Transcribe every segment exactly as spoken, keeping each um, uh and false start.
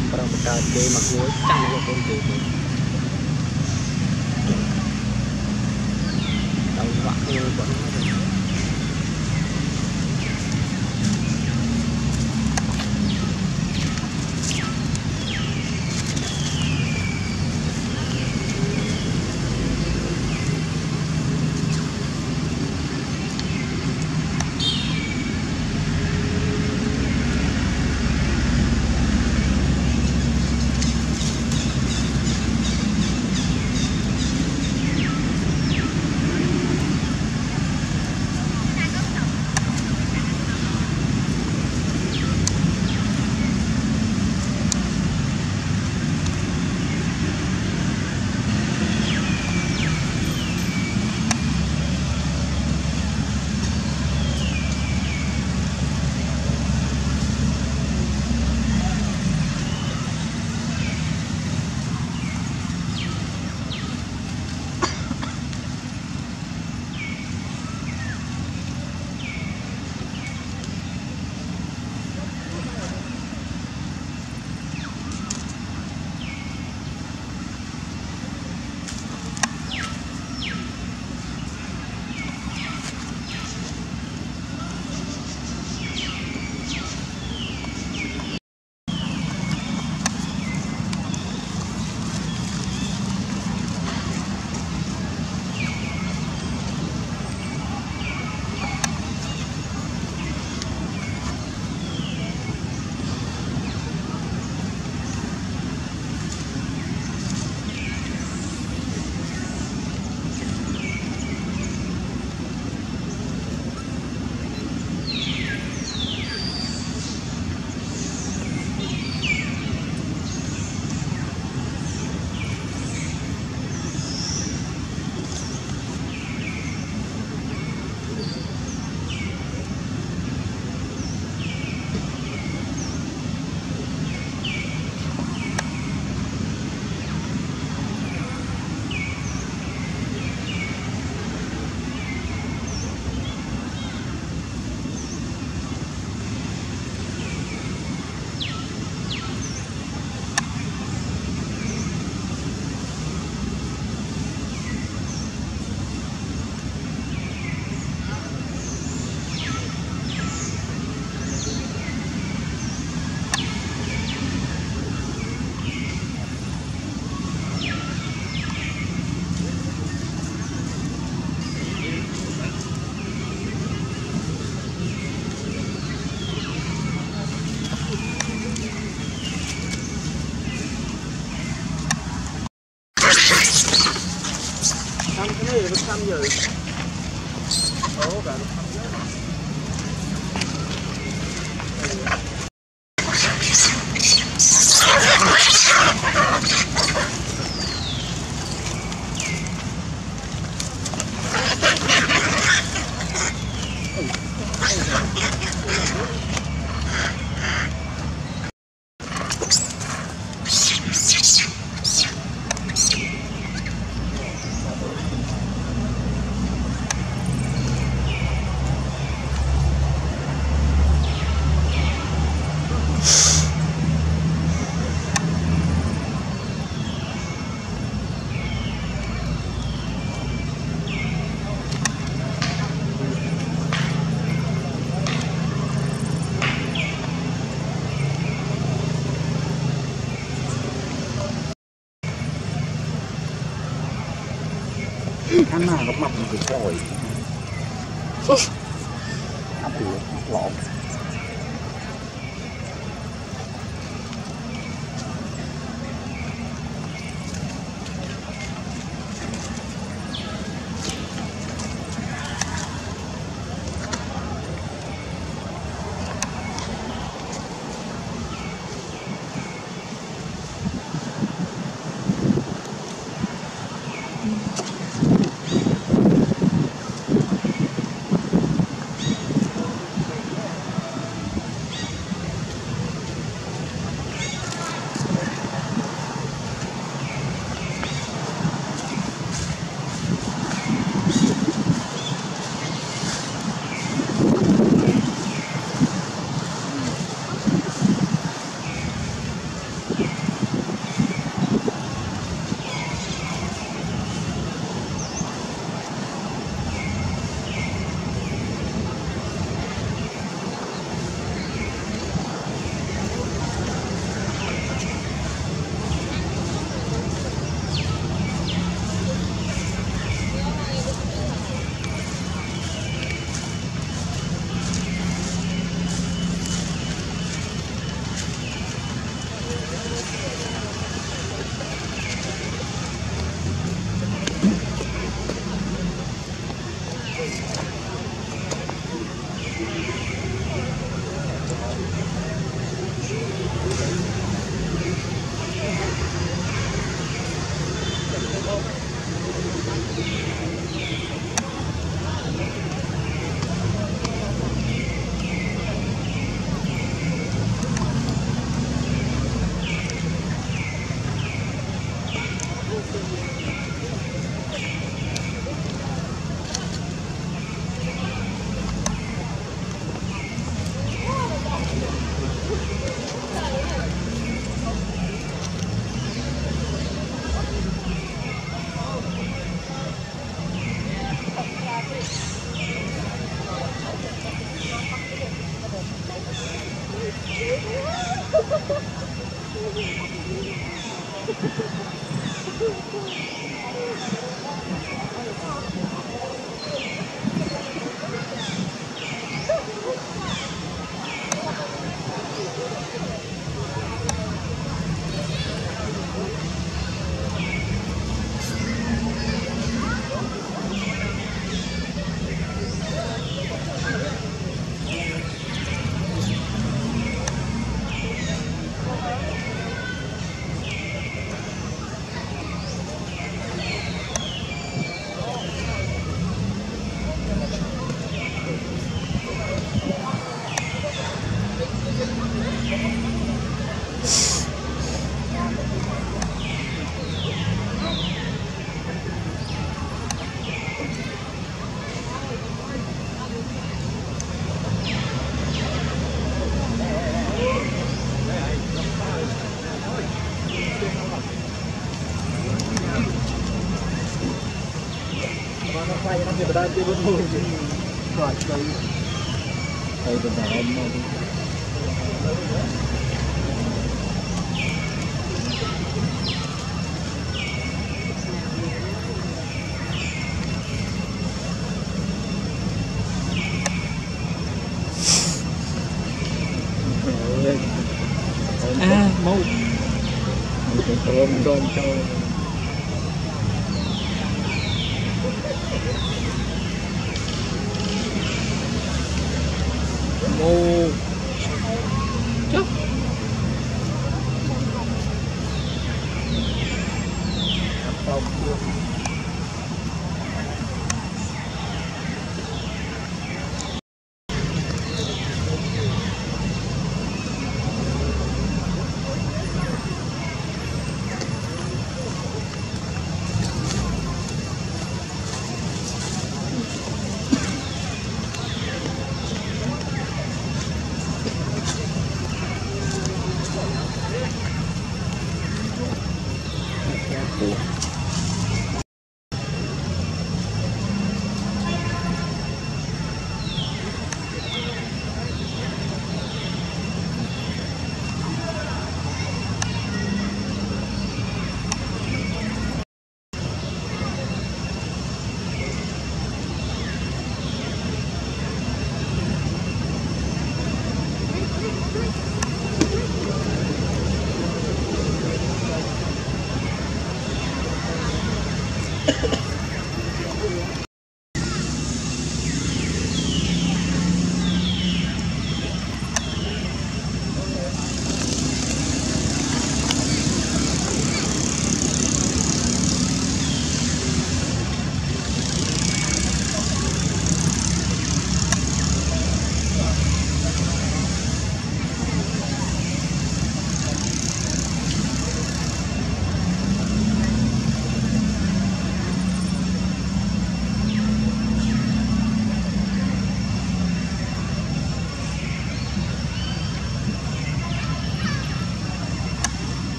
Cầm bờ một tờ đi mặc muối trăm của con tù mình đầu vạc như vẫn rồi. Ố bạn ăn mà nó mập được rồi, ăn được lộn. Berarti betul je. Kuat sekali. Saya berdarah mau. Ah, mau. Kalau don cau. Oh, chúc.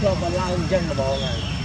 Cho bà lao chân là bò này.